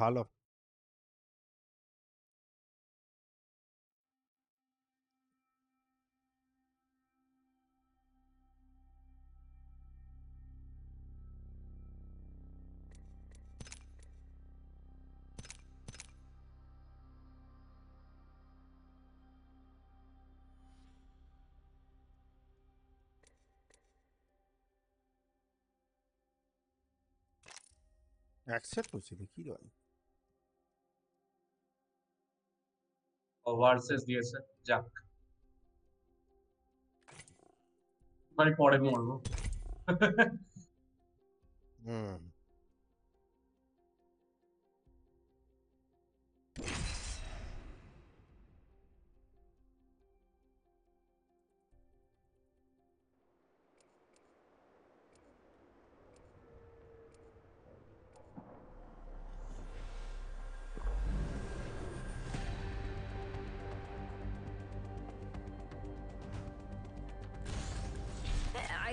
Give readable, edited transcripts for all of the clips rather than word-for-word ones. ভালো। অ্যাকসেপ্ট করছি দেখি ভাই, ও ভার্সেস দিয়েছে, যাক মানে পরে মরবো।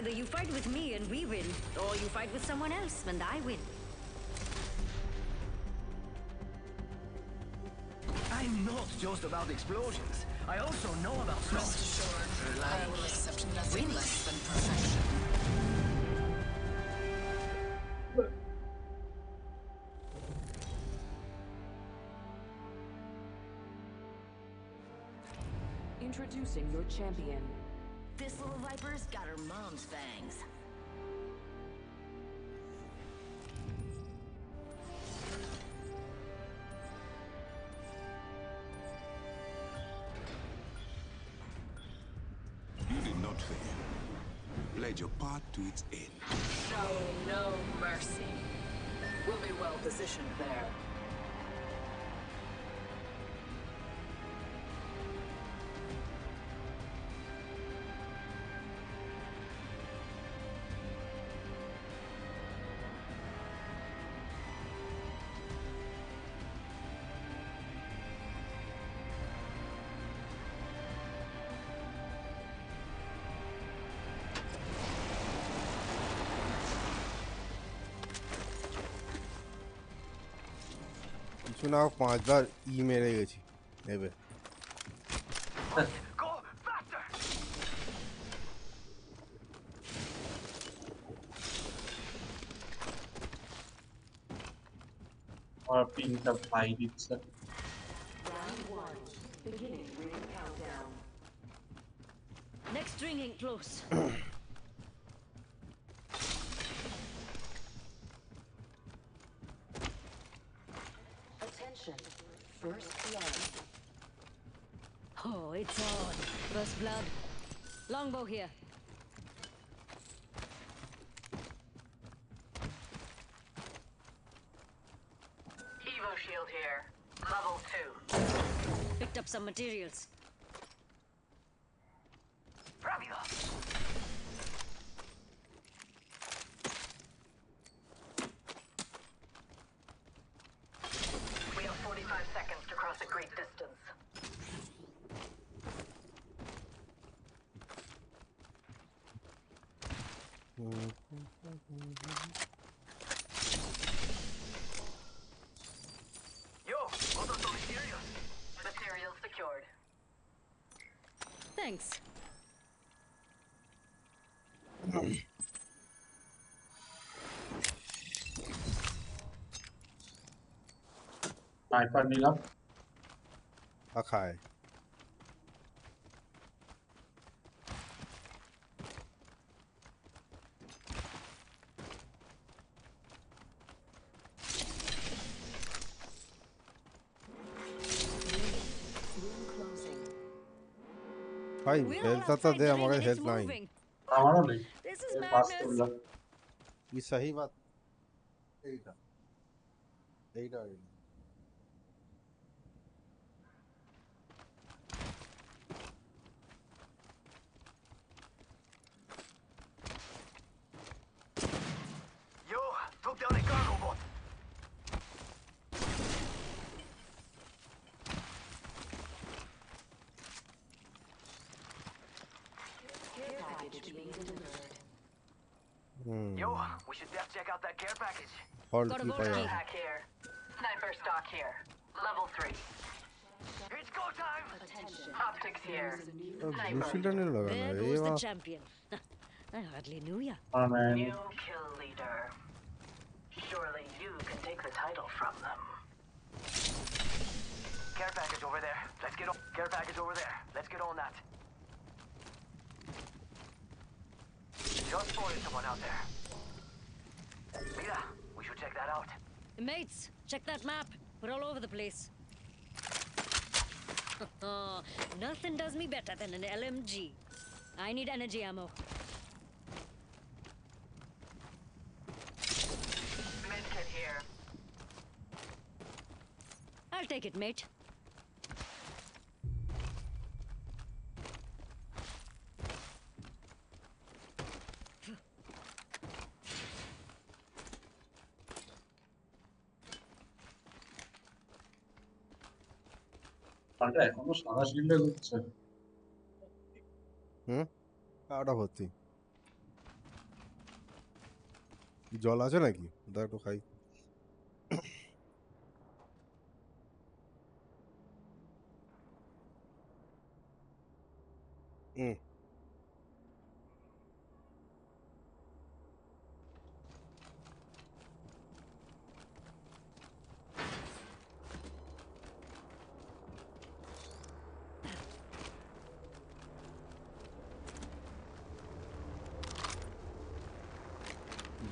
Either you fight with me and we win, or you fight with someone else and I win. I'm not just about explosions. I also know about rest assured, I will accept nothing less than perfection. Introducing your champion. This little viper's got her mom's fangs. You did not fail. You played your part to its end. Show no mercy. We'll be well positioned there. Now 5000 E মেরে গেছি নেবে। আর পিনটা পাই দিচ্ছে। Next ring ain't close. It's on. First blood. Longbow here. Evo shield here. Level 2. Picked up some materials. Thanks. I finally love. Okay. भाई health तो दे हमारे health नहीं हमारा नहीं पास तो लग ये सही बात ठीक है ठीक है Yo, we should check out that care package. Got a loadout pack here. Sniper stock here. Level 3. It's go time. Attention. Optics here. There goes the champion. I hardly knew ya. Oh, man. New kill leader. Surely you can take the title from them. Care package over there. Let's get on. Care package over there. Let's get on that. Just spotted someone out there. Mira, we should check that out. Mates, check that map. We're all over the place. Nothing does me better than an LMG. I need energy ammo. Medkit here. I'll take it, mate. এখনো সারা cylinder হচ্ছে কাটা ভর্তি জল আছে নাকি ওটা একটু খাই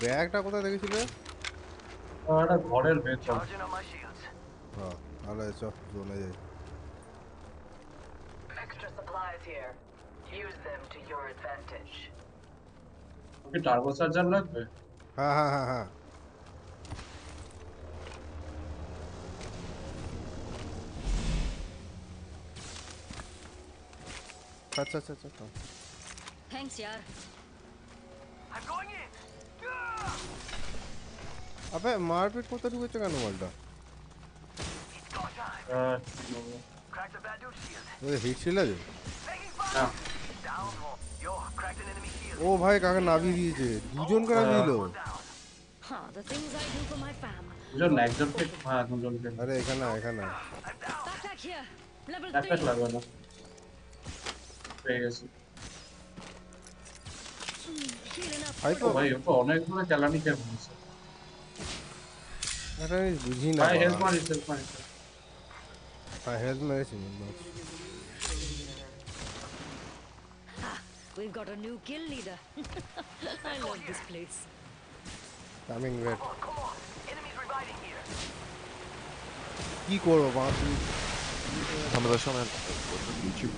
ব্যাগটা কোথায় দেখেছিলে? আরে ঘরের ভেতর। হ্যাঁ, আলো এসো জোনে যাই। Extra supplies here. Use them to your advantage. Okay turbo charger লাগবে? হ্যাঁ হ্যাঁ হ্যাঁ হ্যাঁ। আচ্ছা আচ্ছা আচ্ছা। Thanks yaar. I'm going in. अबे मारपीट को तो रुके चुका ना वाला। ये हिट चिल्ला जो। ओ भाई काका नावी दीजिए। दूजोन का नावी लो। जो लैग जब तक हाँ तुम जोन के। अरे ऐसा ना ऐसा लगा ना। भाई तो भाई उसको ऑनलाइन तो चलानी क्या मुझसे अरे बुझी ना भाई हेल्प मारे भाई हेल्प मेरे से We've got a new kill leader. I love this place. Coming red. Come on, enemies reviving here. की कोरो वापसी हम दर्शन है YouTube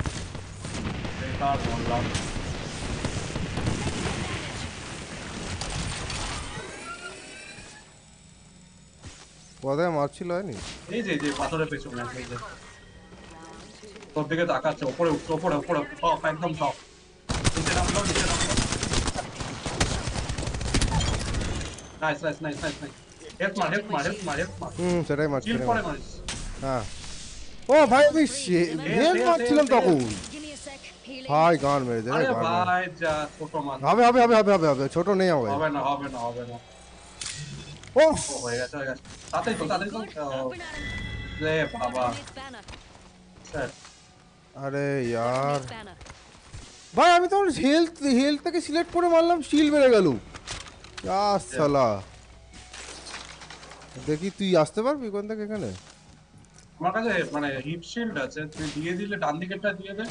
বেকার বললাম কোথায় মারছিল হয়নি এই যে পাথরের পেছনে এই যে তোর দিকে তাকাচ্ছে উপরে উপরে উপরে টপ একদম টপ নিচে নাম নাও নিচে নাম nice nice nice nice head মার সেটাই মারছি কিল করে মারিস হ্যাঁ ও ভাই আমি হেড মারছিলাম তখন ভাই গান মেরে দে আরে ভাই যা ছোট মার হবে ছোট নেই হবে না Oh, oh my God! Tattoo. Hey, Baba. Sir. अरे यार। भाई अभी तो health तक सिलेट पूरे मालूम shield में लगा लूँ। क्या साला? देखी तू यास्ते बार भी कौन था क्या कहने? मारा जाए माने heap shield आजे तू दिए दिले डांडी कट्टा दिए थे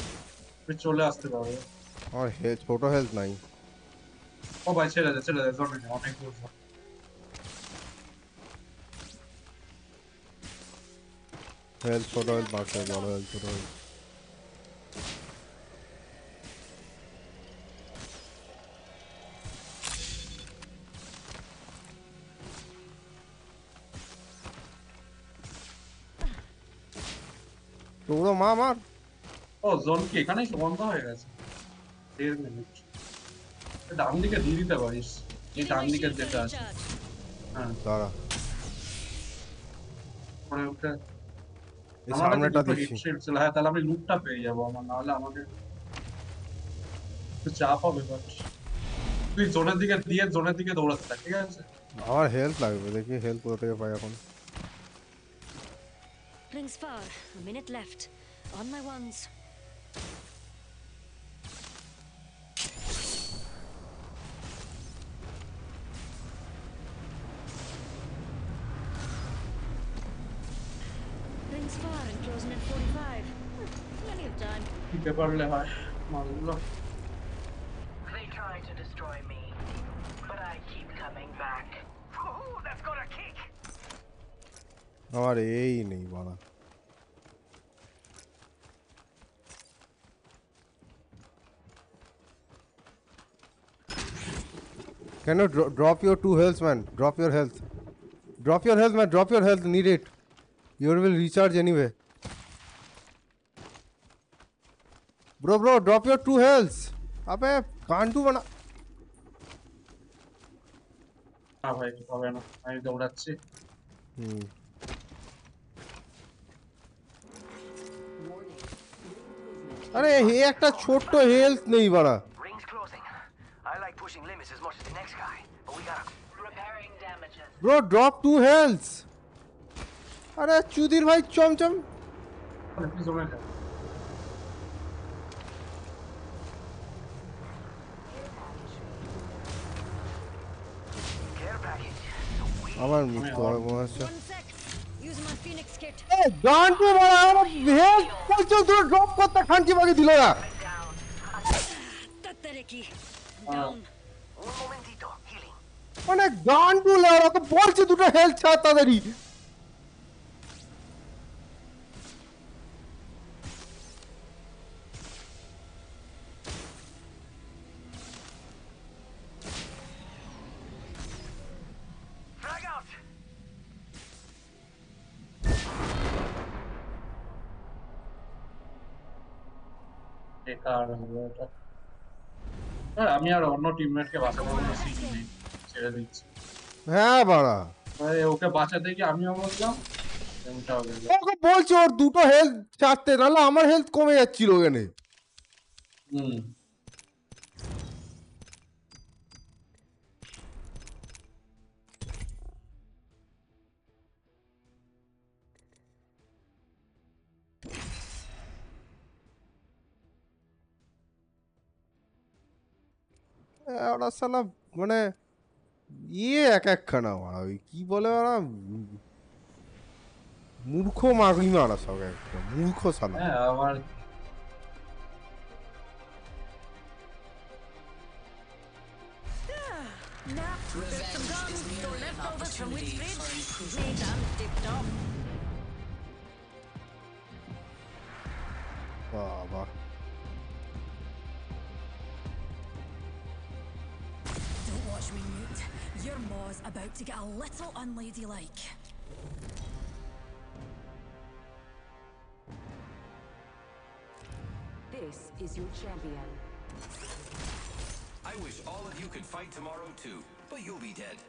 फिर चोले यास्ते बार। और health छोटा health नहीं। ओ भाई चला जाए जोर में ऑन एक दूर। Health for oil, back for oil. Doğru ma var. O zonki এখানে বন্ধ হয়ে গেছে। 10 মিনিট। ডান দিকে দিয়ে দিতে পারিস। এই ডান দিকে যেটা আছে। হ্যাঁ দাঁড়া। পরে ওটা এই সামনেটা দেখি। তাহলে আমি লুটটা পেয়ে যাব। আমার না হলে আমাকে তো চাপ হবে বাট। তুই জোনের দিকে দিয়ে জোনের দিকে দৌড়াতে থাক ঠিক আছে। আমার হেল্প লাগবে দেখি হেল্প কোথা থেকে পাই এখন। Rings far, a minute left. On my ones. Rings far and closing at 45. Plenty of time. Keep up the high. They try to destroy me, but I keep coming back. Ooh, that's got a kick. अरे यही नहीं वाला Can you drop your 2 health man? Drop your health. Drop your health man. Drop your health. Need it. You will recharge anyway. Bro, drop your 2 healths. अबे कांटू बना. हाँ भाई तो भाई ना आई दौड़ा ची. अरे ये एक टा छोटा हेल्थ नहीं बड़ा। Bro drop 2 healths. अरे चुदिर भाई चम। अमर मुस्तार मुस्तार। ए जान पे बड़ा अरे हेल्थ कुछ तो थोड़ा ड्रॉप को तक खान की बाकी दिलेगा। तत्तरेकी डाउन। मैंने जान पे लड़ा तो बहुत से दूसरा हेल्थ चाहता था री। আমি আর অন্য টিমমেটকে বাঁচানোর জন্য সিটি নেই ছেড়ে দিচ্ছি হ্যাঁ বড়া আরে ওকে বাঁচাতে কি আমি অবশ্যই এমটা হয়ে গেল ওকে বলছো ওর দুটো হেলথ চাটতে নালে আমার হেলথ কমে যাচ্ছিল ওখানে ওরা সালা মানে ইয়ে একখানা মারা ওই কি বলে ওরা মূর্খ মাগি মারা সব একটা মূর্খ সালা হ্যাঁ আমার বাবা Your maw's about to get a little unladylike. This is your champion. I wish all of you could fight tomorrow too, but you'll be dead.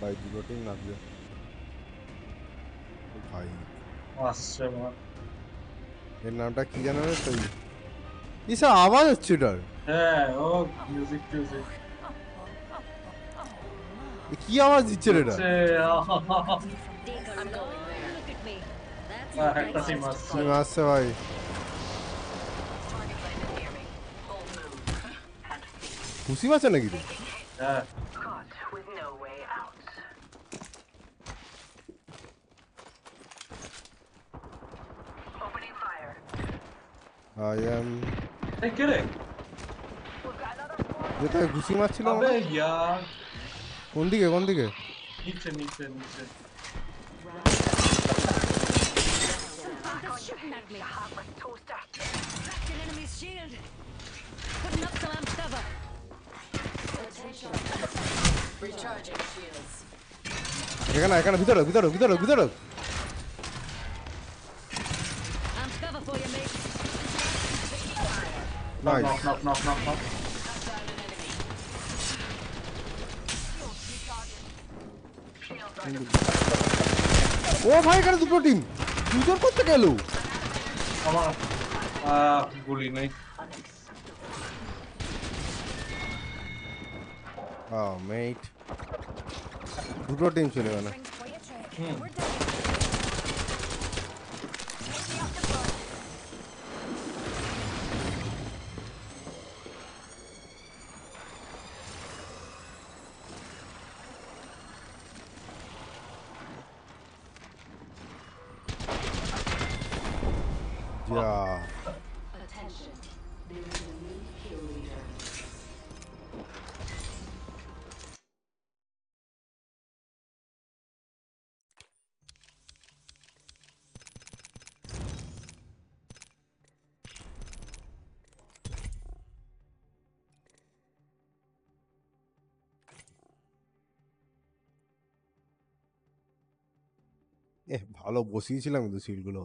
भाई डिबोटिंग ना दे भाई अच्छा ये नामটা কি জানা না তুই ইসা আওয়াজ হচ্ছে ডর হ্যাঁ ও মিউজিক মিউজিক কি আওয়াজ দিচ্ছে রে এটা একটা সিমাস ভাই খুশি আছে নাকি হ্যাঁ I am. Hey, kill it. What are you doing? What are you doing? What are you doing? What are you doing? What are you doing? 약간 기다려. Nice. Knock. Oh, bhai, kare duplo team. User korte gelo. Amar guli nai. Oh, mate. Duplo team chole gelo. Yeah. Attention. There is a new kill leader. Eh, bhalo boshiyechilam kintu shield gulo.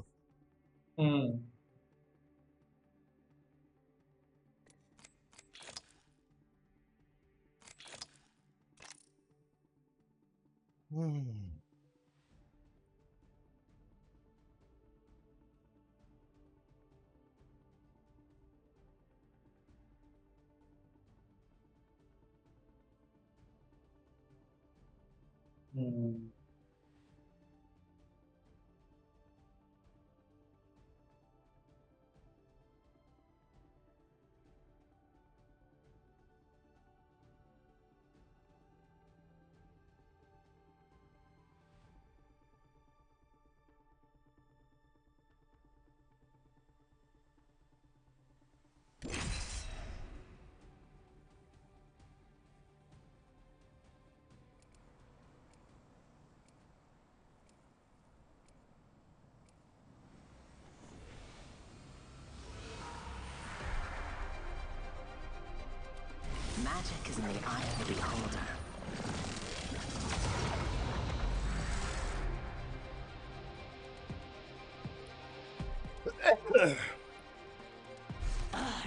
Magic is in the eye of the beholder.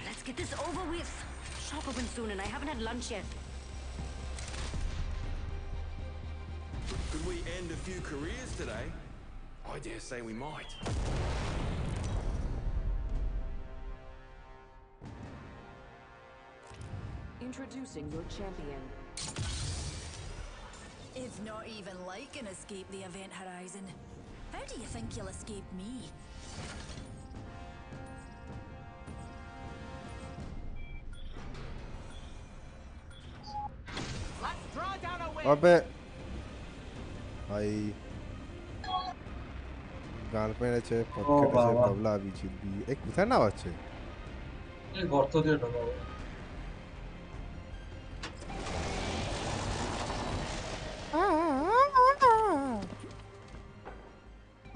Let's get this over with. Shop opens soon and I haven't had lunch yet. Could we end a few careers today? I dare say we might. Introducing your champion. It's not even like an escape the event horizon. How do you think you'll escape me? Let's draw down a win. I bet. I. Garpene che, pocket che, babla bichi bi. Ek kutha na bache. Ye gorto diye dogao.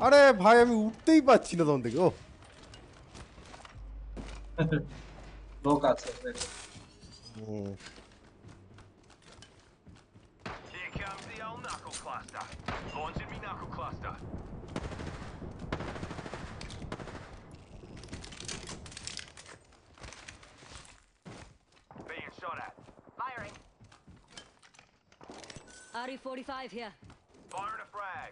আরে ভাই আমি উঠতেই পাচ্ছি না তখন থেকে ও লোক আছে RE-45 here. Firing a frag.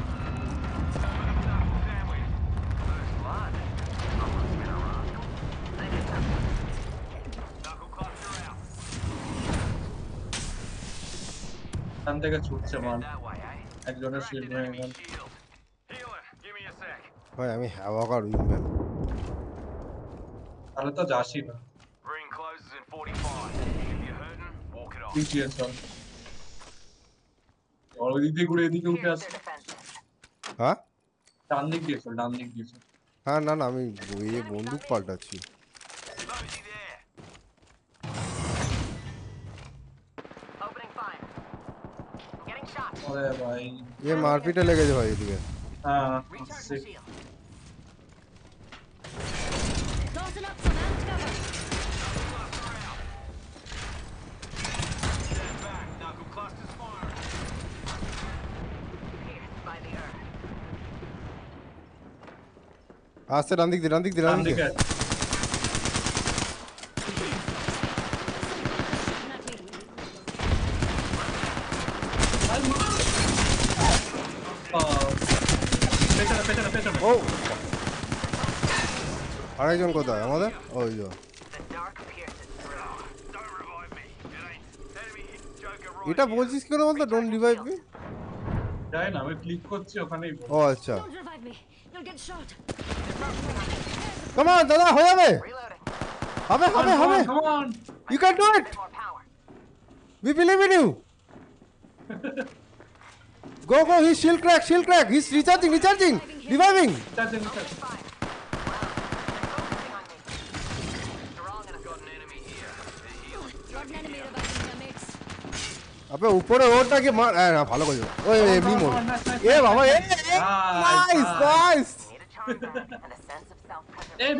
I'm going to shoot someone. I'm going to shoot him. Healer, give me a sec. I'm going to shoot him. Ring closes in 45. If you're hurting, walk it off. Thank you, sir. Already they could do this. Huh? Damn, they do. Huh, no, I mean, we won't do part of it. अरे भाई ये मारपीट लेके जो भाई ठीक है आस्ते रंदिक ও আরেকজন কোথায় আমাদের ওই যো এটা বলছিস কেন বলতো ডোন্ট রিভাইভ মি যাই না আমি ক্লিক করছি ওখানে ও আচ্ছা কাম অন দাদা হয়ে যাবে হবে হবে হবে come on you can do it we believe in you Go go! He's shield crack, he's recharging, recharging, reviving. Recharging, recharging. अबे ऊपर है और ना कि मार ऐ ना फालो को जो ओए बी मोड ये बाबा ये nice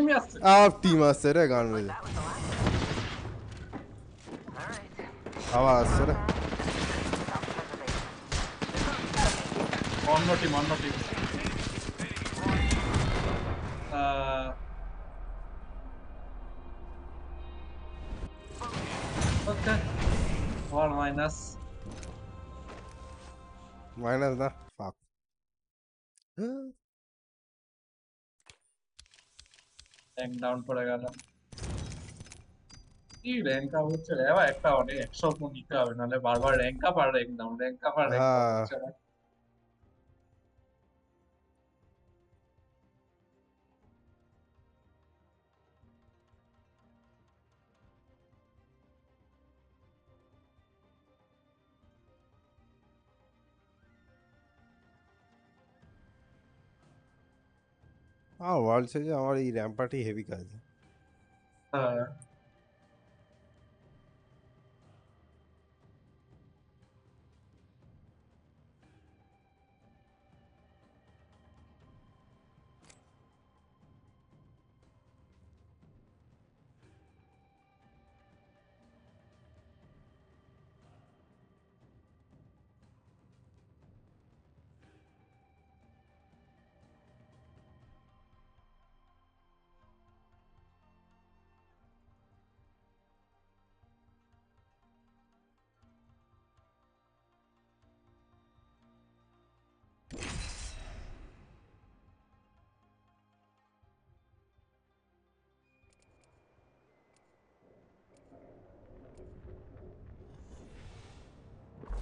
nice आप टीम आस्ते रे गान में आवाज़ से रे on no team okay one minus the fuck tank down pade gala ee rank up hocche re bhai ekta one 100 ko nite hobe nale bar bar rank up ar down हां world से जो हमारी ramp party heavy काज है हां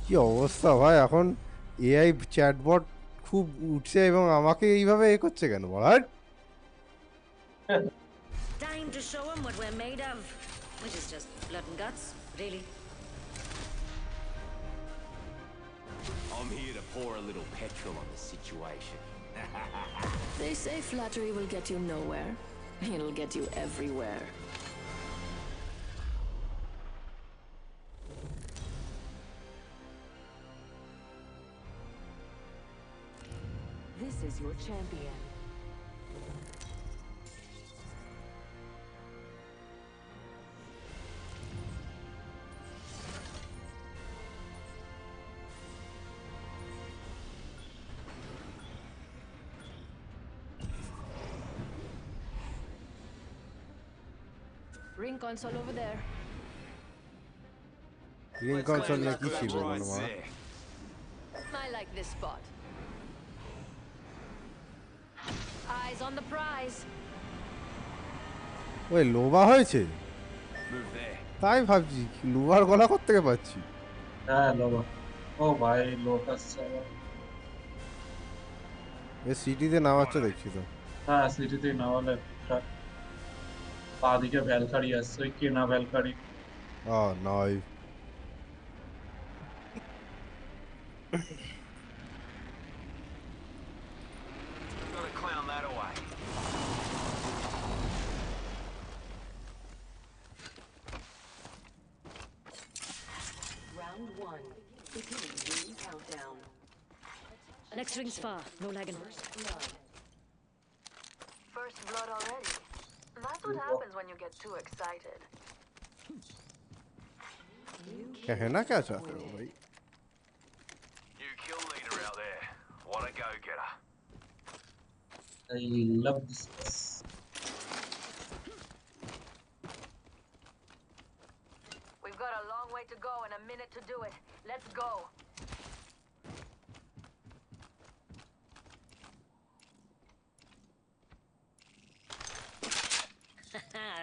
কি অবস্থা ভাই এখন এআই চ্যাটবট খুব উঠছে এবং আমাকে এইভাবে এ করছে কেন বল time to show them what we're made of which is just blood and guts really I'm here to pour a little petrol on the situation They say flattery will get you nowhere it'll get you everywhere This is your champion. Ring console over there. Ring console like this is one. I like this spot. Eyes on the prize. Oi, loba hoyeche. Tai bhabji, lobar gola korte ke pacchi. Ha, loba. Oh bhai, Lotus chalo. Ye city te nawaccho dekhi to. Ha, city te nawale. Paadi ke Valkyrie asche, ki na Valkyrie. Oh, no. Beginning countdown. Next ring's far, no lagging. First blood already. That's what happens when you get too excited. New kill leader out there. What a go-getter. I love this place. We've got a long way to go and a minute to do it. Let's go.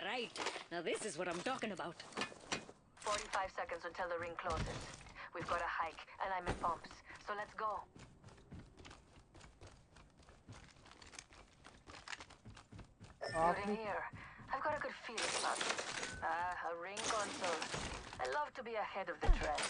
Right. Now this is what I'm talking about. 45 seconds until the ring closes. We've got a hike, and I'm in pumps, so let's go. Good in here. I've got a good feeling about it. A ring console. I love to be ahead of the trend.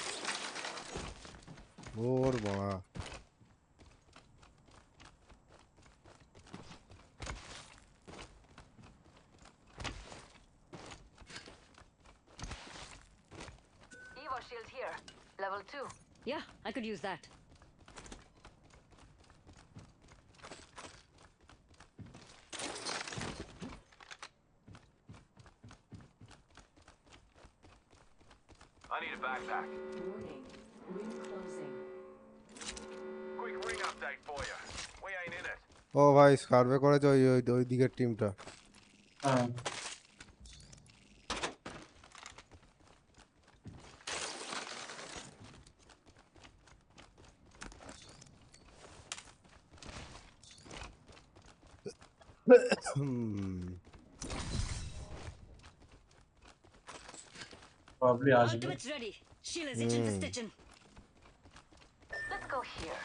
Level 2. Yeah, I could use that. I need a backpack. Warning. Ring closing. Quick ring update for you. We ain't in it. Oh, guys, hardware college or the team. Probably ultimate's ready. Sheila's itching for stitching. Let's go here.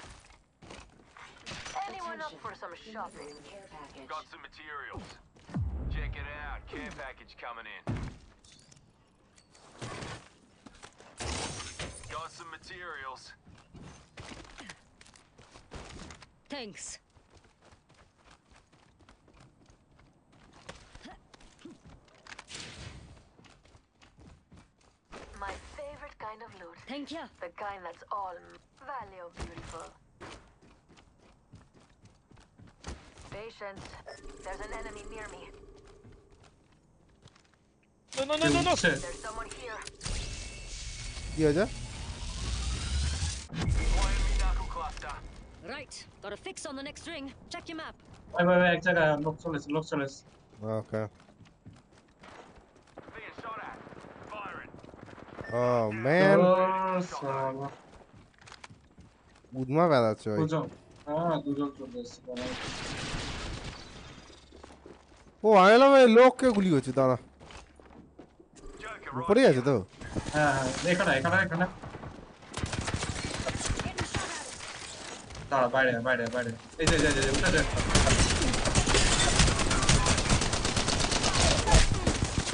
Anyone up for some shopping? Got some materials. Check it out. Care package coming in. Got some materials. Thanks. Thank you. The kind that's all value beautiful. Patience. There's an enemy near me. No. There's someone here. Right. Got a fix on the next ring. Check your map. Wait. Check. Look, Solis. Okay. Oh man. Udma bala choy. Oh, I love lock ke guli hoche dara. Pore ache to. Ha, ekhana. Dara baire. Ei, utha de.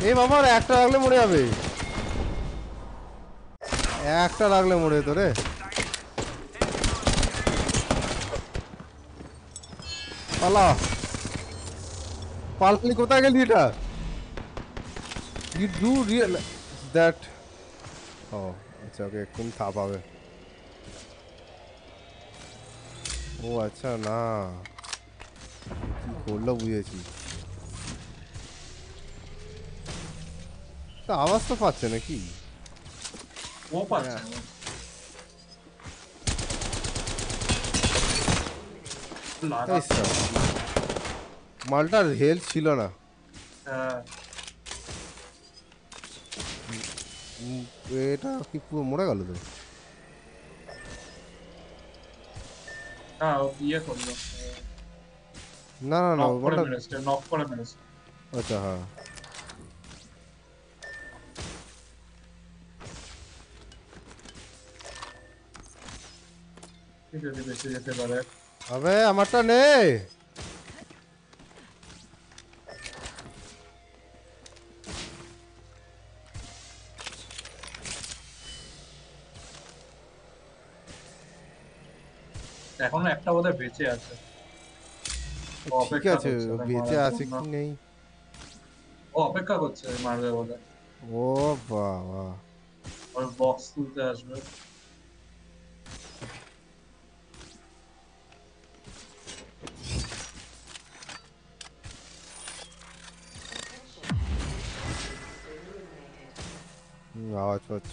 Ei baba, ekta lagle more jabe. একটা লাগলে মরে তো রে পাললি কোথায় গেল এটা you do realize that আচ্ছা ওকে কোন থা পাবে আচ্ছা না কি করলো বুঝেছি তা আওয়াজ তো পাচ্ছে নাকি Opa! Yeah. Nice. Malta health chilo na. Eta ki puro mora gelo to. Ah, ye korlo. No. Knock for a minute. Acha ha. अबे हमारा नहीं देखो ना एक तो वो तो बेचे आते नहीं अपेक्षा कुछ है मार दे वो तो ओ वाह और बॉक्स तो आज में watch.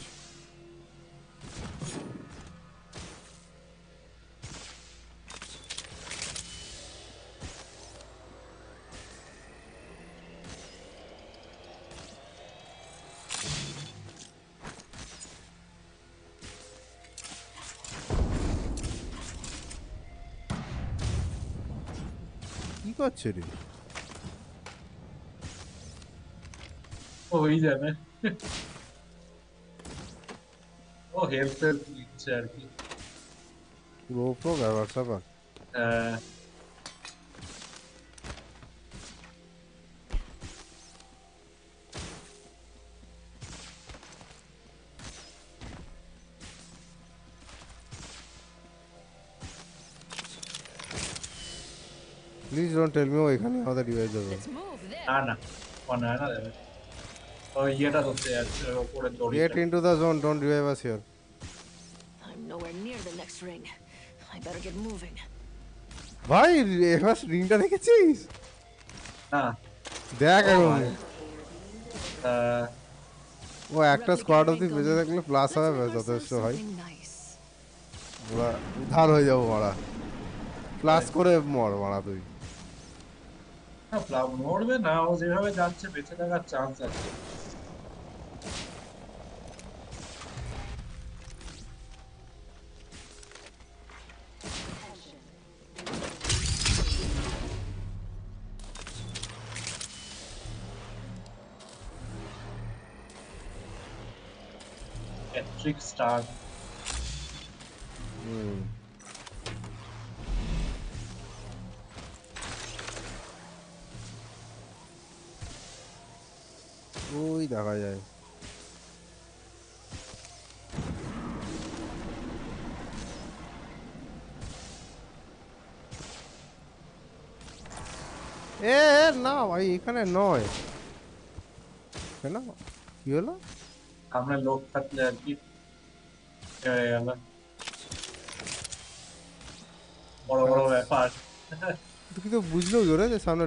You got to do. Oh, he's there, man. Oh, hamster. Low pro guy var sabah. Please don't tell me why I can't have that device. Anna. On another. Oh, yet out of there. Get into the zone, don't revive us here. I'm nowhere near the next ring. I better get moving. Why? Eva's ring ta dekhe chis? Ah. Dekh वो actor squad होती वजह से प्लासा में भेज देते हैं भाई बड़ा उधार हो जाओ बड़ा प्लास करे मोड़ बड़ा तू ना प्लास मोड़ में ना हो जिसमें जान से बेचने का चांस है Trick star. Oi, da guy. Eh, no, I can't know it. Hello, hello. I'm a low cut there. सामने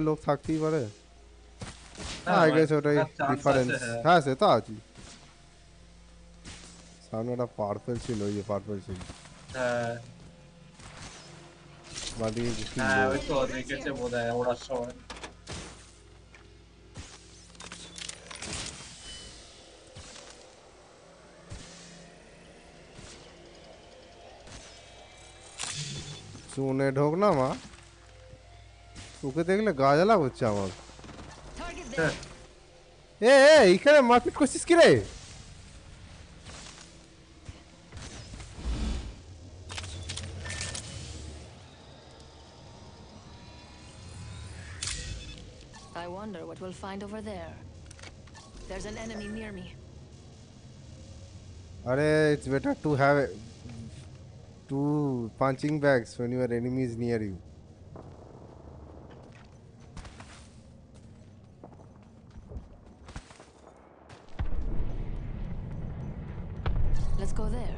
लोग थकते ही पड़े आई गेस ওটাই ডিফারেন্স হ্যাঁ সেটা আছে সামনেটা পারফেল ছিল এই পারফেল ছিল হ্যাঁ বাকি হ্যাঁ ওই তো দেখেছে বোধহয় ওরা সবাই ढोकना माँ तुके देखले गाजला बच्चा माँ ए ए इकरे मारपीट कोशिश करे I wonder what we'll find over there. There's an enemy near me. अरे it's better to have it. Two punching bags when your enemy is near you. Let's go there.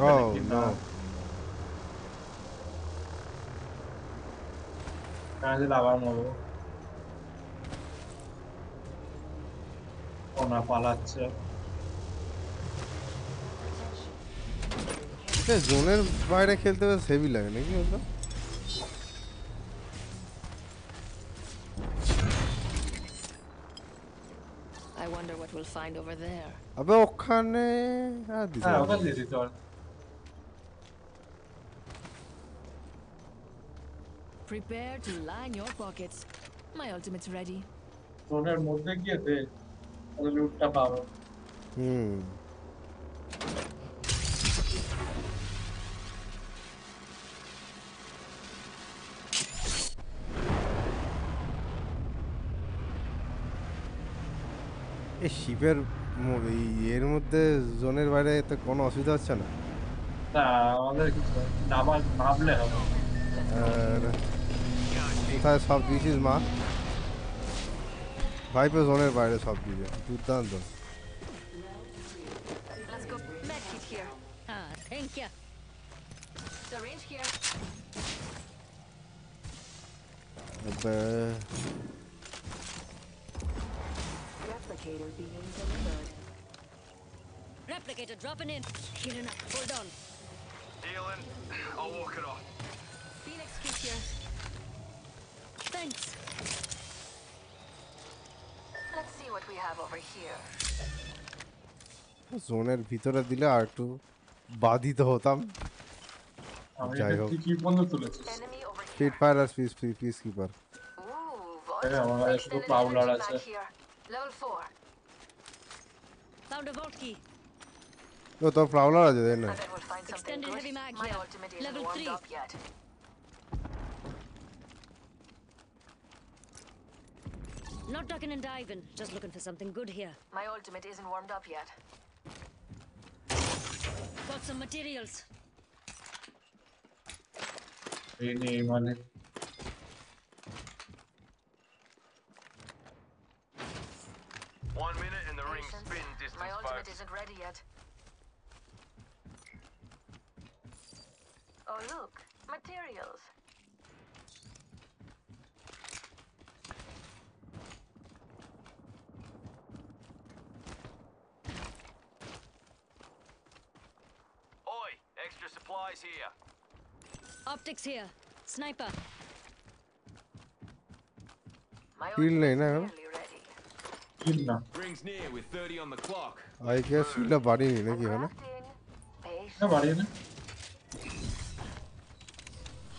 Oh no! Can I just lava move? Oh, na palatcha. This zone is wide. खेलते हुए heavy लगे नहीं होता? I wonder what we'll find over there. अबे ओखाने आ दिया। हाँ ओखाने दिया। Prepare to line your pockets. My ultimate's ready. Sonar mode de kiye the. Are loot ta pao. এই শিবের মধ্যে এর মধ্যে জোনের বাইরে তো কোনো অসুবিধা হচ্ছে না না আমাদের কিছু নামাজ ভাবলে হবে আর কোথায় সব বিশেষ মা Viper zone'er বাইরে সব দিবে দুর্দান্ত Let's go med kit here thank you syringe here Replicator being delivered Replicator dropping in healing up hold on Dealing I'll walk it off Phoenix kit here Thanks Let's see what we have over here. Zoneer ভিতরে দিলে আর একটু বাধিত হতাম। যাই হোক। Speed fire আর speed peacekeeper। হ্যাঁ আমার এসে তো পাওলার আছে। Level 4. Found a vault key. তো তো পাওলার আছে দেন না। Extended heavy mag here. Level 3. Not ducking and diving, just looking for something good here. My ultimate isn't warmed up yet. Got some materials. Any money? One minute in the ring spin distance. My ultimate isn't ready yet. Oh look, materials. Supplies here. Optics here. Sniper. Heal nahi na. Heal na. Rings near with 30 on the clock. I guess heal na body nahi na ki hai na. Na body na.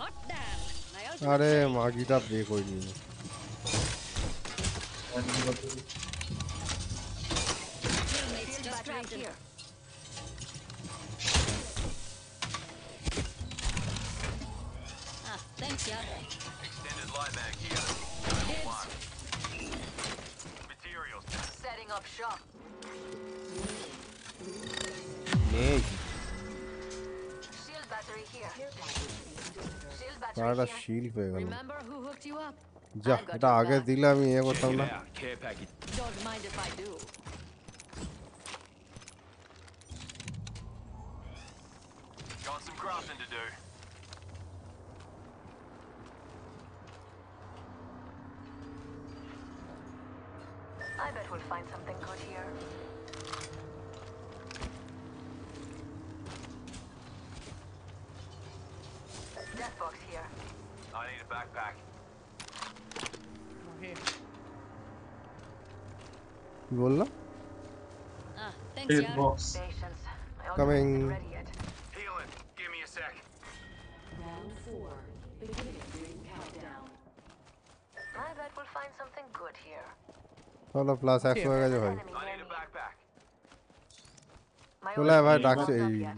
Hot damn. अरे मागी दा बे कोई नहीं है. Yeah. Extended light mag here. Materials. Setting up shop. Nice. Shield battery here. Shield battery. Shield here. Remember who hooked you up? Ja, eta age dila ami e kothao na. Don't mind if I do. Got some crafting to do. I bet we'll find something good here. Death box here. I need a backpack. Over here. You all up? Ah, thanks, Death box. Coming. Heal it. Give me a sec. Round 4. Beginning during countdown. I bet we'll find something good here. Solo plus X होएगा जो भाई। बोला है भाई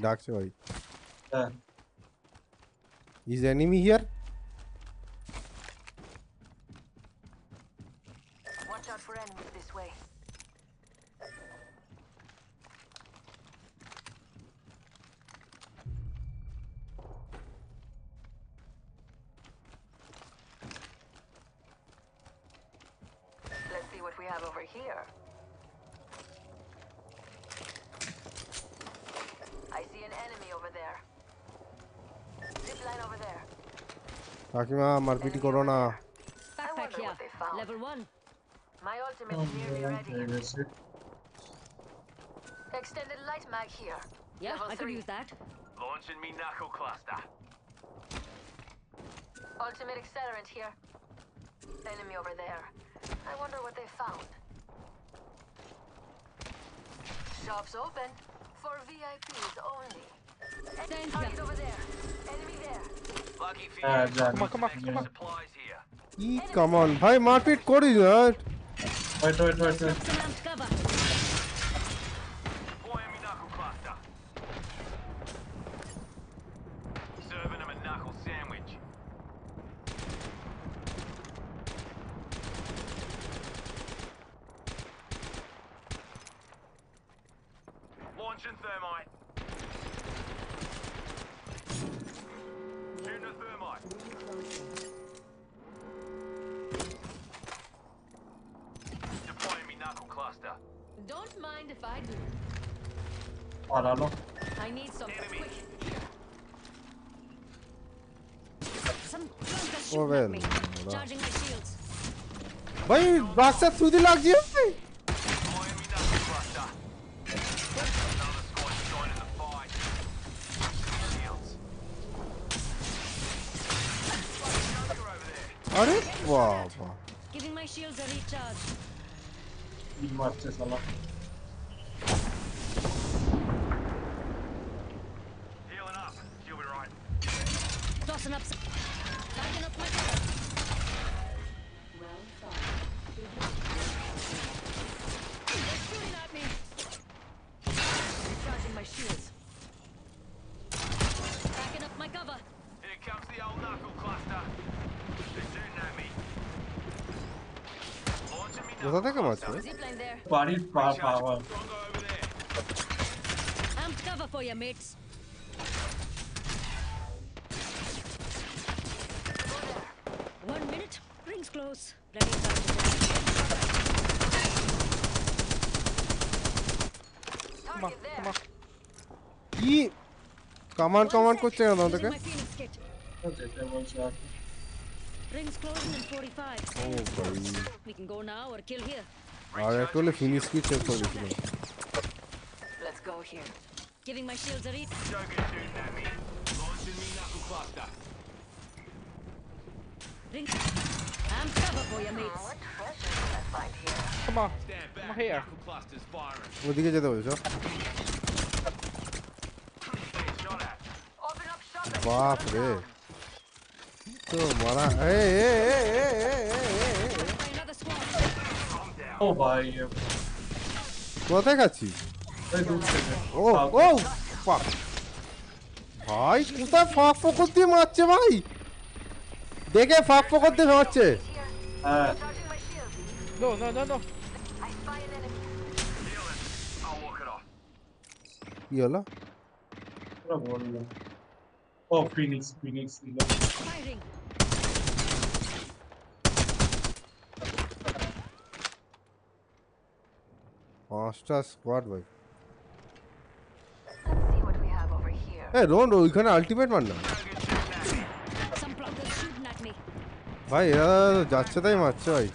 dark से भाई। Is enemy here? Watch out for enemies this way. We have over here. I see an enemy over there. Zip line over there. Takima, marpiti koro na. Backpack here. Level 1. My ultimate is nearly ready. Extended light mag here. Yeah, Level 3. I could use that. Launching me knuckle cluster. Ultimate accelerant here. Enemy over there. I wonder what they found. Shops open for VIPs only. Enemy over there. Enemy there. Lucky for you. Come on. Supplies here. Come on. Bhai market kori yaar. Wait. Boy, me knuckle cluster. Serving him a knuckle sandwich. Launching thermite. Shooting a thermite. I do. I don't know. I need some Giving my shields a recharge. We must just allow. Healing up. You'll be right. Tossing up. Backing up my car. Round 5. They're shooting at me. Recharging my shields. Backing up my cover. Here comes the old knuckle cluster. They're shooting at me. Does that take a much, right? Body power. I'm cover for you, mates. One minute, rings close. Plenty of time to come on, come on. Yee! Command, kuch nahi hota unka. Okay, one shot. Rings closing in 45. Oh, boy. We can go now or kill here. I actually finished it for this. Let's go here. Giving my shields a read. Joker shooting at me. Launching me knuckle cluster. Rings. I'm cover for your mates. What treasure can I find here? Come on. Stand back. Come here. Knuckle cluster's firing. What did you get over, sir? Open up shop. Wow, bro. Oh my. What I got you? Oh, fuck. Why? What the fuck for good team? What's your way? They get fuck for good team. What's it? No. I spy an enemy. Heal it. I'll walk it off. Yola? Oh, Phoenix. Firing. Master squad, boy. Let's see what we have over here. Hey, don't you can ultimate one now. Some blockers shooting at me. Bhai, yaar, jachcha thai macha bhai.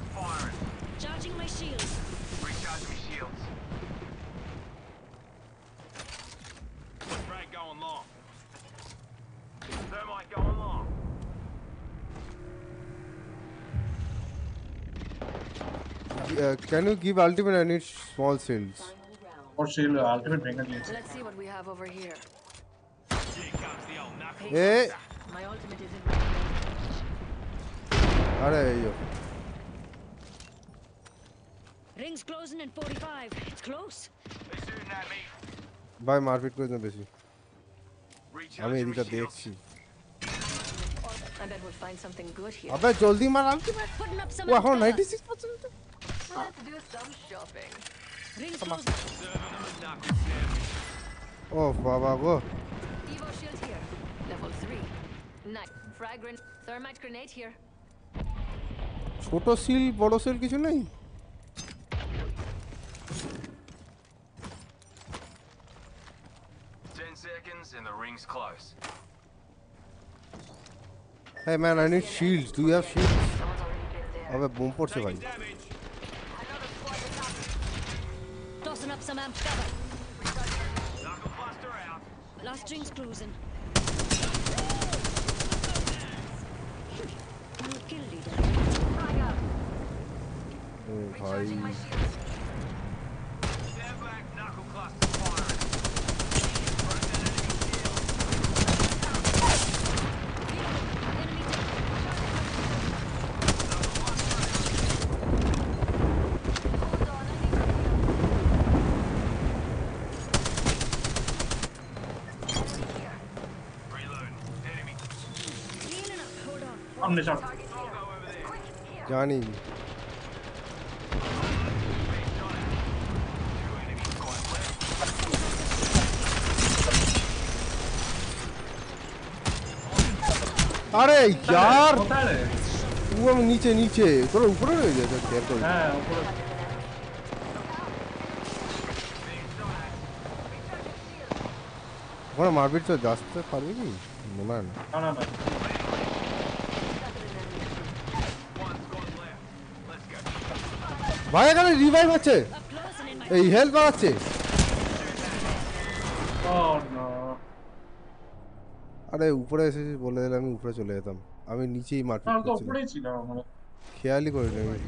Charging my shields. Recharge my shields. One frag going long. Thermite going long. Can you give ultimate and its small shields? Or shield ultimate bring it. Let's see what we have over here. Here comes the old knuckle. Hey. My ultimate is in my range. Rings closing in 45. It's close. They're shooting at me. Bye, Marvit goes in busy. I'm in the DXC. I bet we'll find something good here. I bet Joldi Mar ultimate. Wow, 96%. Let's do some shopping. Oh, Baba, go. Evo shield here. Level 3. Nice. Fragrant thermite grenade here. Photo seal, bottle seal, kichu nahi. Seconds and the ring's close. Hey man, I need shields. Do you have shields? I have bomb for survival. Tossing up some amps cover. Last ring's closing. No kill leader. Recharging my shields. Stand back, knuckle cluster firing. Johnny. Arey, yaar. वो हम नीचे ऊपर ऊपर रह जाता है तेरे को। हाँ ऊपर। What am I going to do? No. Why are you reviving? Hey, help me! Oh no! अरे ऊपर ऐसे ही बोल रहे थे मैं ऊपर चले जाता हूँ अभी नीचे ही मार्केट में चले ऊपर ही चला हूँ ख्याल ही कोई नहीं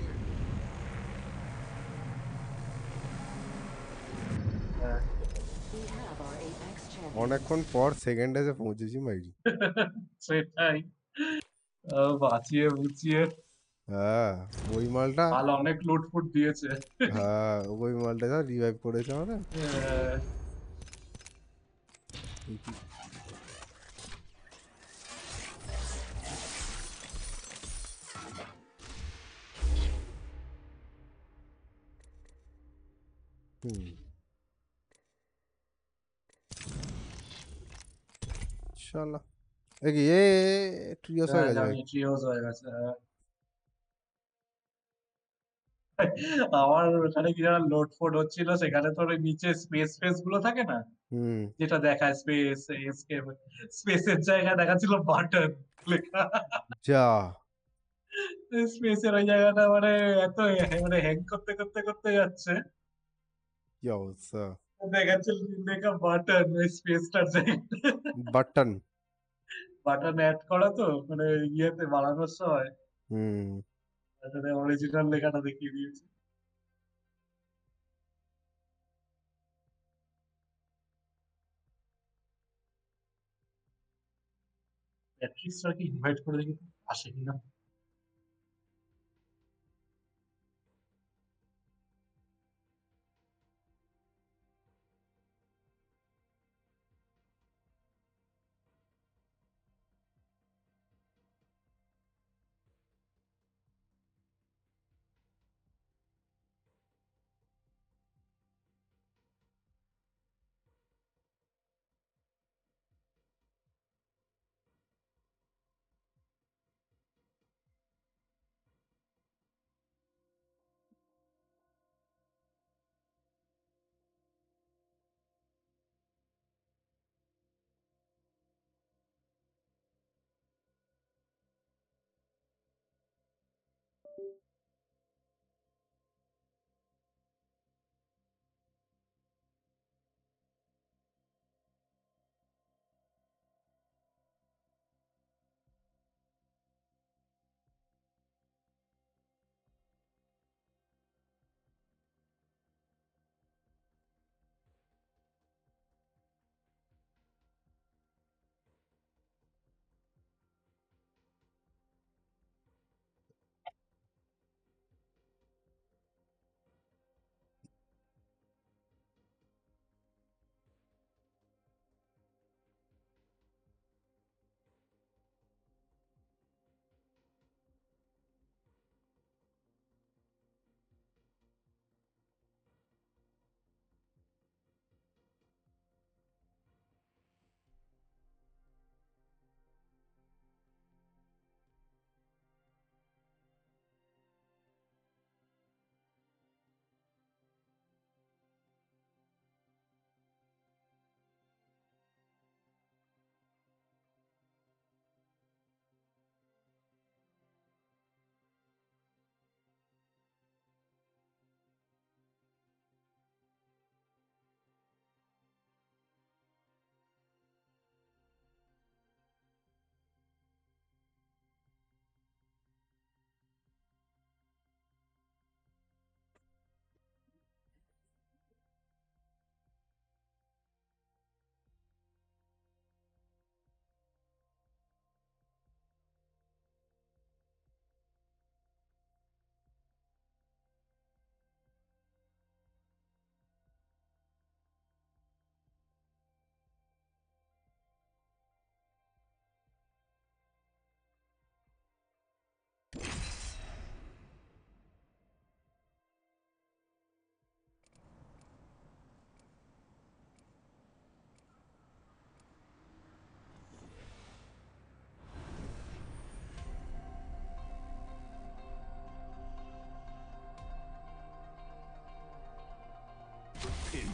और एक कौन पॉर सेकंड ऐसे पहुँचे जी मैं जी सेटाई बातिये बुतिये हाँ वही मालटा आला और एक लूट फूट दिए थे हाँ वही मालटा था रिवाइव कोड़े था ना Inshallah. Okay, yeah, trios hoye geche. Trios hoye geche. Amar ওখানে কি জানা লোড ফোড হচ্ছিল সেখানে তো নিচে স্পেস স্পেস গুলো থাকে না যেটা দেখায় স্পেস এসকেপ স্পেসের জায়গা দেখাছিল বাটন লেখা যা স্পেসের জায়গাটা মানে এত মানে হ্যাং করতে করতে করতে যাচ্ছে Yo, sir. They got to make a button with space touching. Button. Button at Colorado. Yet the Valano soy. The original leg out of the kiddies. At least I can invite for the Ashina.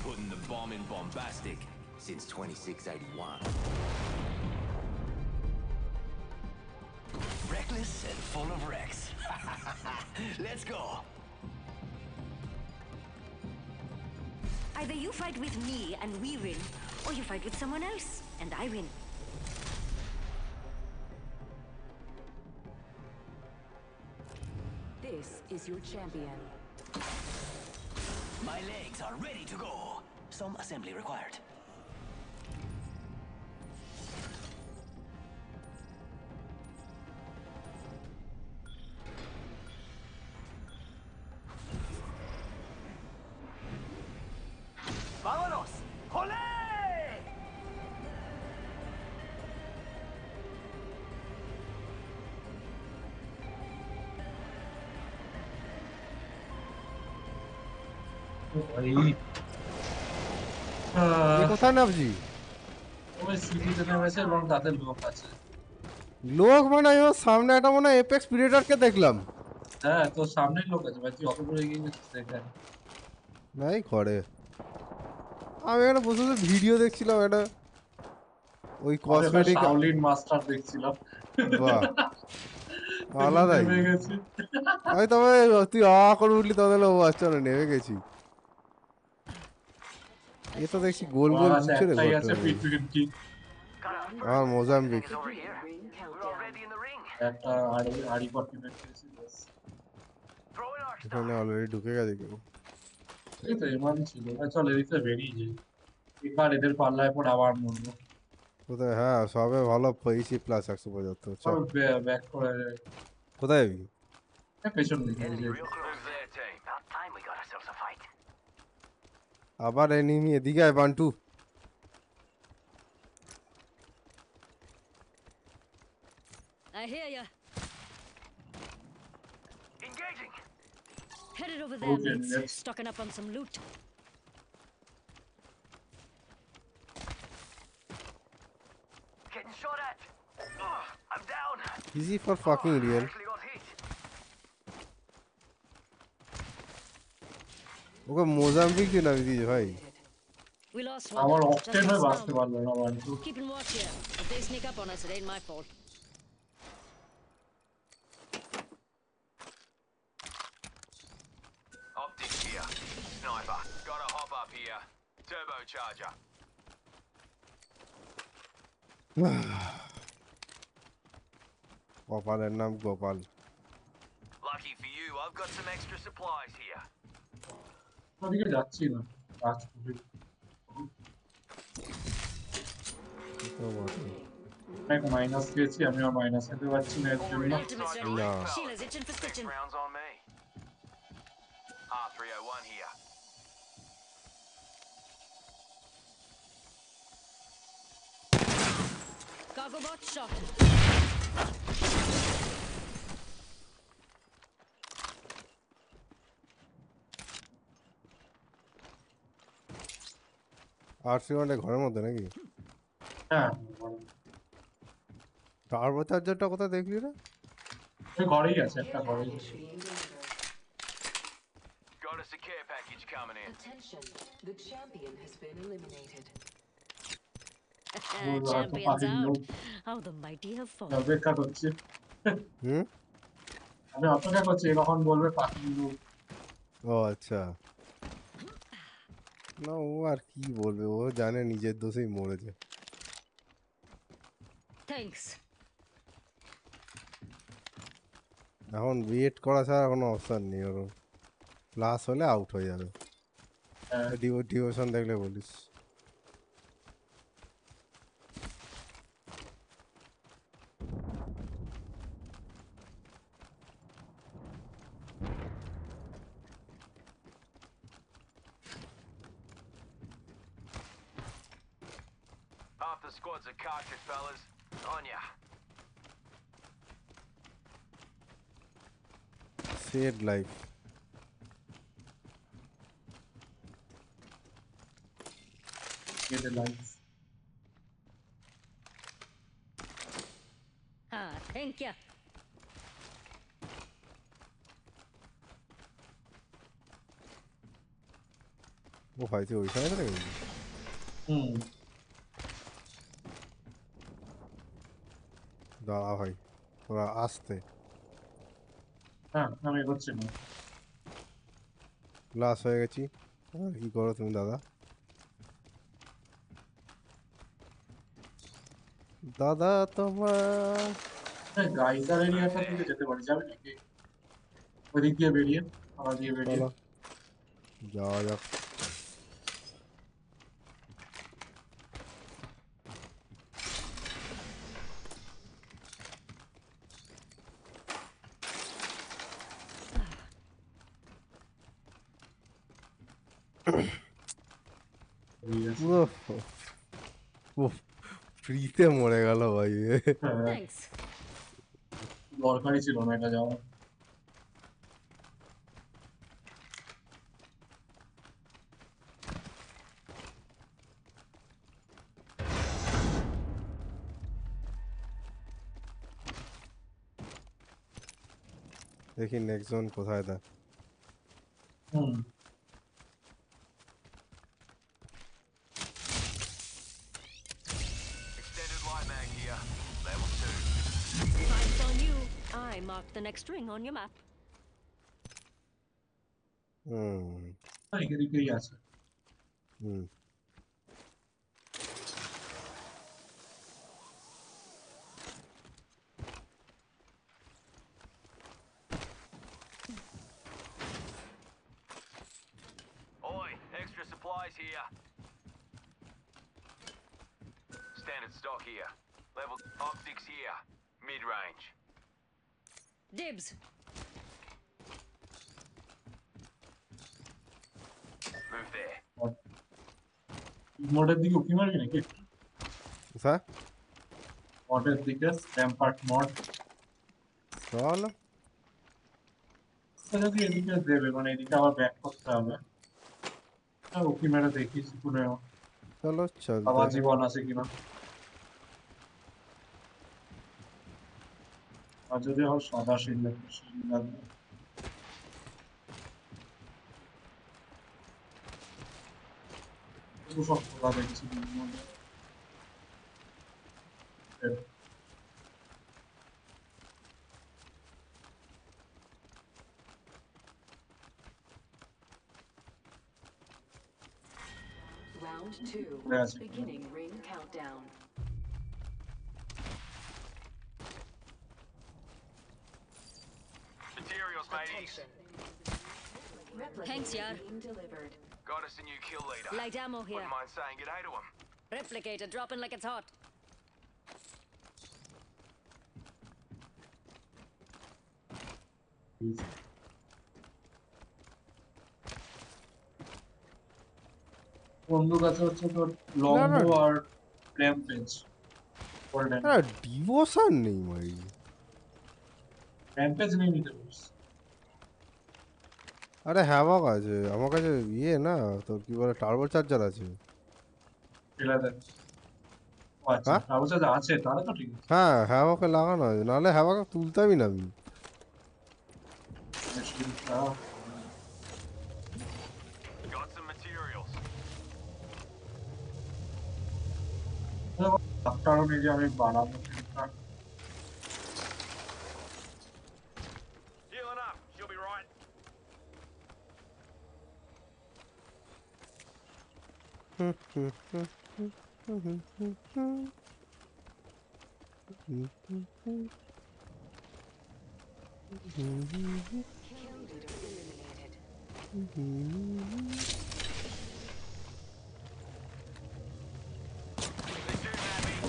Putting the bomb in bombastic since 2681. Reckless and full of wrecks. Let's go. Either you fight with me and we win, or you fight with someone else and I win. This is your champion. My legs are ready to go. Some assembly required. Vámonos! Ole! देखो सानव जी, वो सीधी जगह वैसे लोग डालते हैं लोग पास लोग माना यो सामने ऐटा माना एपेक्स प्रेडेटर के देख लम हाँ तो सामने लोग हैं बच्ची और बोलेगी देखा नहीं खोड़े আমি একটা বসে ভিডিও দেখছিলাম এটা ওই কসমেটিক শাওলিন মাস্টার দেখছিলাম বাহ আলাদা নেমে গেছি আমি তবে তুই আ করে উঠলি তাহলে ও আচ্ছা নেমে গেছি এটা দেখছি গোল গোল ঘুরছে রে আর মোজাম্বিক একটা আড়ি পটি মেরেছি এটা অলরেডি ঢুকে গেছে কেউ ये तो इमारत चलो अच्छा लेकिन वेरी जी एक बार इधर पाला है पर आवार मुन्नो वो तो हाँ स्वाबे वाला पैसी प्लस एक्स पर जाता है चलो बैक पर वो तो है भी क्या पेशन नहीं आवार एनिमी है दिखा है बांटू I hear ya Headed over there, okay, mates. Stocking up on some loot. Getting shot at. Ugh, I'm down. Easy for fucking real. Okay, Mozambique did not easy, boy. We lost one. Our octane was basketball, not one. Keep in watch here. If they sneak up on us, it ain't my fault. Charger. Gopal and Nam Gopal. Lucky for you, I've got some extra supplies here. What do you got, Tina? That's good. Make minus gets here, I'm minus. I do what you need to know. Sheila's itching for stitching. Rounds on me. R301 here. Gogglebot shot. R301 এর ঘরের মধ্যে নাকি? হ্যাঁ। টার্বোচার্জারটা কোথায় দেখলি রে? এই ঘরেই আছে একটা ঘরে। Got a secure package coming in. Attention, the champion has been eliminated. Champions out. How the mighty have fallen. I've got a chip. I'm not going to say on Volvo Parking. Oh, it's a no war key Volvo. Jan and Jet does a more. Thanks. I won't wait. Corasa on our son near last one out. I do devotion the level is. Squad's a cartridge, fellas. On ya. Saved life. Get the lights. Ah, thank ya. Oh, I do. দেওয়া হয় ওরা আসতে। হ্যাঁ আমি করছি লাশ হয়ে গেছি আর কি করো তুমি দাদা। দাদা তোমার গাইজার এরিয়াটা তুমি যেতে পারি যাবে নাকি? ওদিক দিয়ে বেরিয়ে আমার দিয়ে বেরিয়ে যাওয়া যাক। ফ্রিতে মরে গেল ভাই দরকারই ছিল না এটা যাওয়া। দেখি নেক্সট জোন কোথায় দা। The next ring on your map. I get it, yes. Oi, extra supplies here. Standard stock here. Level optics here. Mid-range. Dibs. Move there. What? What did you do? What did you do? Sir? What did you do? Rampart mod. Sir? Sir, what did you do? What did you do? What did you do? What did you do? What did you do? What did you do? যদি হয় সাদা shield লাগবে। সব খোলা দেখছি Thanks, yar. Got us a new kill leader. Light ammo here. Wouldn't mind saying good day to him. Replicator dropping like it's hot. বন্ধু কাছে হচ্ছে তোর লম্বো আর প্ল্যাম পেজ। আরে ডিভোশন নেই ভাই। প্ল্যাম পেজ নেই নিতে বলছ। আরে হ্যাভক আছে আমার কাছে ইয়ে না তোর কি বলে টার্বো চার্জার আছে। হ্যাঁ হ্যাভকে লাগানো আছে নাহলে হ্যাভকে তুলতামই না আমি।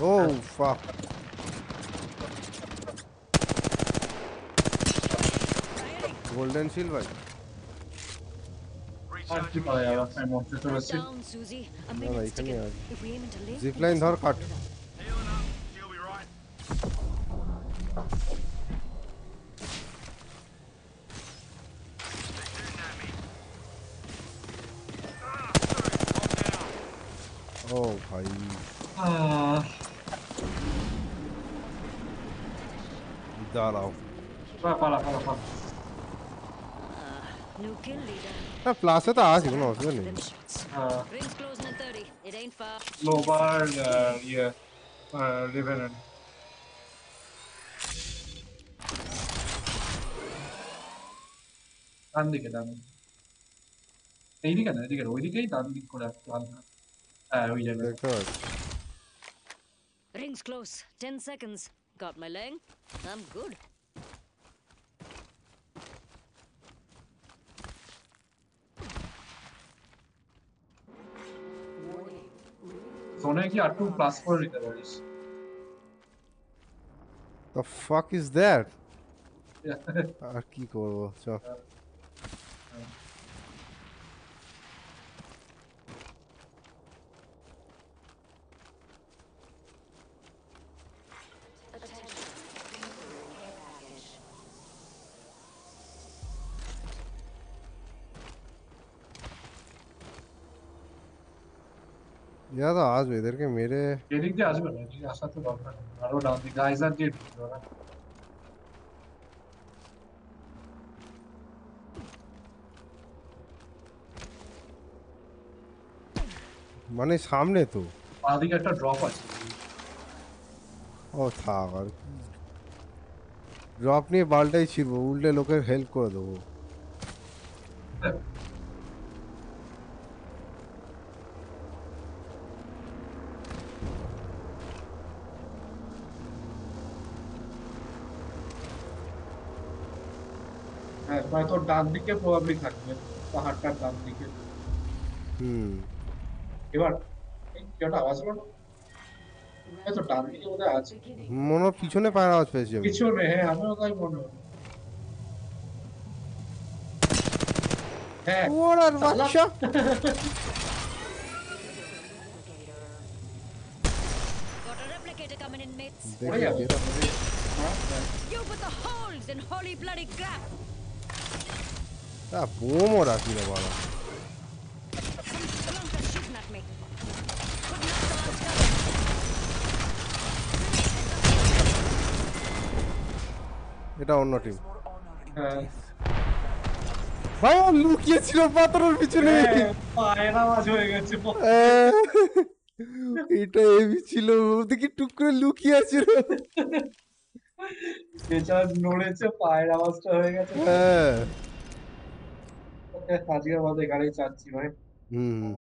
Oh fuck. Golden silver. Zipline ধর কাট। ও ভাই দাঁড়াও প্লাসে তো আসি কোনো অসুবিধা নেই। ডান দিকে, ডান দিকে, এইদিকে না, এদিকে, ওইদিকেই ডান দিক করে আসতে হবে। হ্যাঁ ওই জায়গায় rings close 10 seconds got my length I am good. Sonaki are 2 plus 4 recoveries. The fuck is that? Ar ki korbo chop. Yeah, the आज इधर के मेरे एरिक दे आज बना जी आशा तो डॉक्टर मारो डाउन दी गाइस आर गेट वाला माने सामने तो आधी का ड्रॉप আছে। ओ था और ड्रॉप नहीं बाल्टाई छिबो उल्टे लोकर हेल्प कर दो। तो डान दिखे प्रोबेबली থাকবে পাহাড়টার ডান দিকে। এবার একটা আওয়াজ হলো না তো ডান দিকে ওদের আছে মনে পিছনে পায়ের আওয়াজ পেয়েছি আমি পিছনে। হ্যাঁ আমিও তাই মনে হলো। হ্যাঁ ওরা বাচ্চা got a replicator coming in mates you with the holes in holy bloody crap। Ah, boom or that here wala. Eta onno team. Bhai o lukiye chilo pathor pichone. Paera aaj hoye geche po. Eta ebi chilo odiki tukre lukiye chilo. Bechara noreche paera aaj ta hoye geche. হ্যাঁ আজকের মধ্যে গাড়ি চাচ্ছি ভাই।